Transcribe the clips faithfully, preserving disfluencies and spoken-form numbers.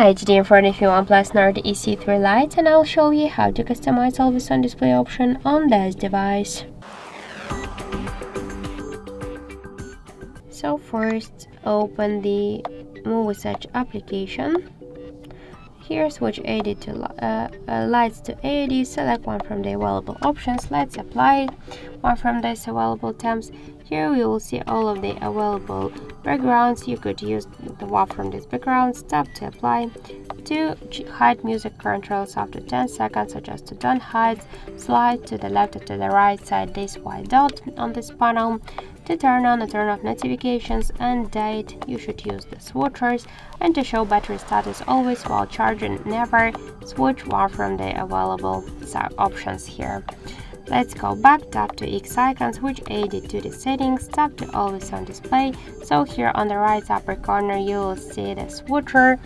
Hi, it's Dean for review OnePlus Nord E C three Lite, and I'll show you how to customize always on display option on this device. So first, open the Muviz Edge application. Here, switch A O D to uh, uh, lights to A O D, select one from the available options, let's apply one from these available temps. Here we will see all of the available backgrounds. You could use the one from these backgrounds. Tap to apply. To hide music controls after ten seconds, adjust to don't hide. Slide to the left or to the right side this white dot on this panel. To turn on and turn off notifications and date, you should use the switchers. And to show battery status always while charging, never, switch one from the available options here. Let's go back, tap to X icon, switch A O D to the settings, tap to always on display. So here on the right upper corner you will see the switcher.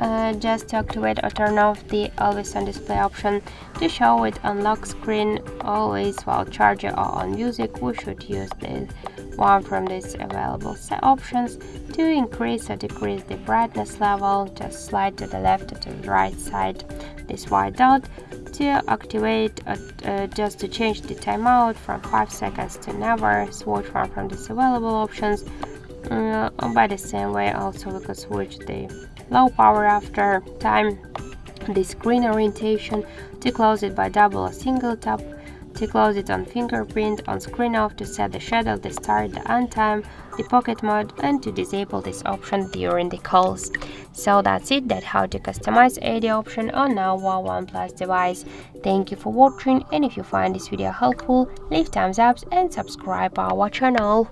Uh, just to activate or turn off the always on display option. To show it on lock screen always while charging or on music, we should use the one from these available options. To increase or decrease the brightness level, just slide to the left or to the right side this white dot. To activate, uh, uh, just to change the timeout from five seconds to never, switch one from these available options. Uh, by the same way, also we could switch the low power after time, the screen orientation, to close it by double or single tap, to close it on fingerprint, on screen off, to set the shadow, the start, the end time, the pocket mode, and to disable this option during the calls. So that's it, that's how to customize A O D option on our OnePlus device. Thank you for watching, and if you find this video helpful, leave thumbs up and subscribe our channel.